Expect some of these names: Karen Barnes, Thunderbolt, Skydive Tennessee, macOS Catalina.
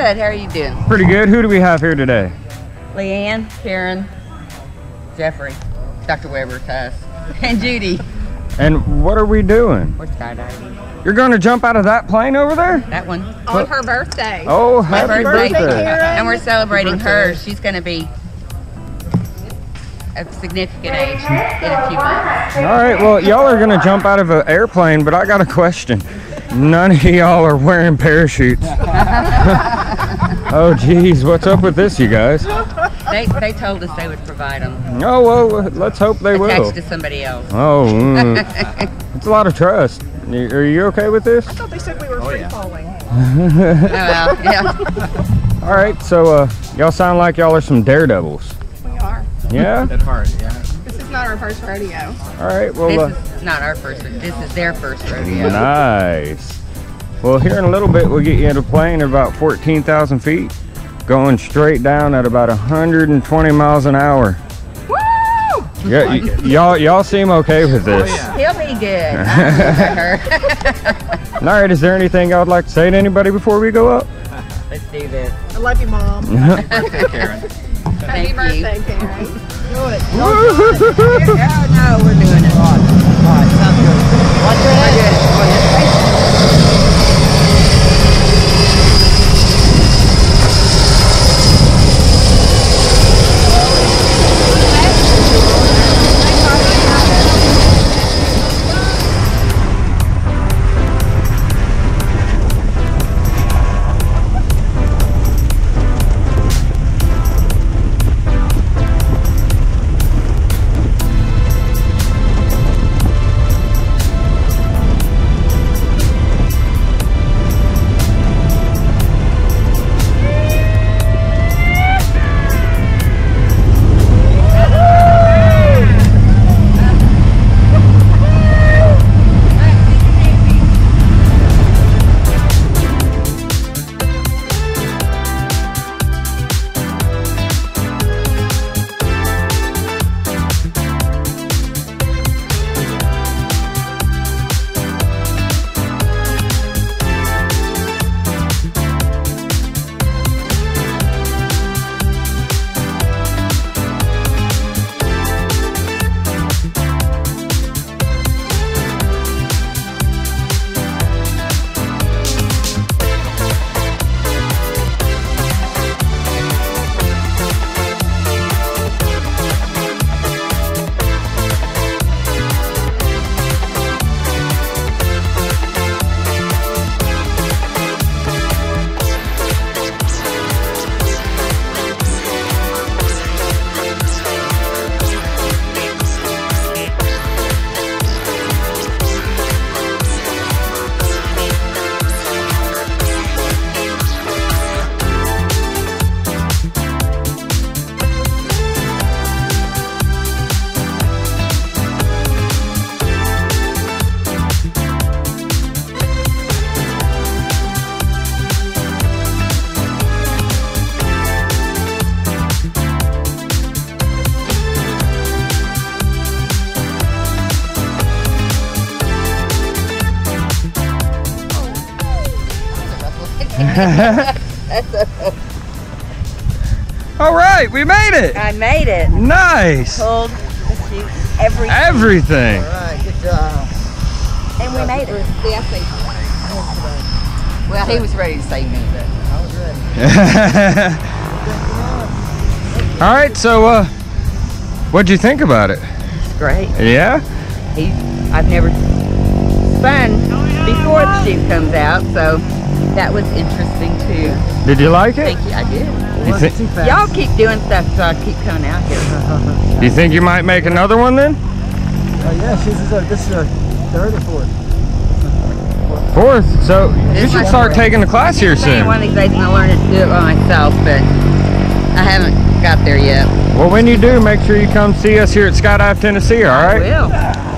Good, how are you doing? Pretty good. Who do we have here today? Leanne, Karen, Jeffrey, Dr. Weber, Tess, and Judy. And what are we doing? We're skydiving. You're going to jump out of that plane over there? That one. On her birthday. Oh, happy birthday. And we're celebrating her. She's going to be a significant age in a few months. All right, well, y'all are going to jump out of an airplane, but I got a question. None of y'all are wearing parachutes. Oh, geez, what's up with this, you guys? They told us they would provide them. Oh, well, let's hope they will. Attached to somebody else. Oh, it's a lot of trust. Are you okay with this? I thought they said we were free-falling. Oh, well, yeah. All right, so y'all sound like y'all are some daredevils. We are. Yeah? At heart, yeah. Not our first rodeo. All right, well, this is not our first, this is their first rodeo. Nice. Well, here in a little bit we'll get you in a plane at about 14,000 feet, going straight down at about 120 miles an hour. Woo! Yeah, y'all seem okay with this. Oh, yeah. He'll be good. I All right, is there anything I would like to say to anybody before we go up? Let's do this. I love you, Mom. Happy birthday, Karen. Happy birthday, Karen. Do it. No, we're doing it. All right, sounds good. Watch your head. All right, we made it. I made it. Nice. I pulled the chute, everything. All right, good job. And we made it. See, I saved you. Well, he was ready to save me, but I was ready. All right, so what'd you think about it? It's great. Yeah. I've never spun before the chute comes out, so. That was interesting too. Did you like it? Thank you. I did. Y'all keep doing stuff, so I keep coming out here. Do you think you might make another one then? Oh yeah, this is our third or fourth. Fourth. So you should start taking the class here soon. One of these days, and I learn to do it by myself, but I haven't got there yet. Well, when you do, make sure you come see us here at Skydive Tennessee. All right. I will.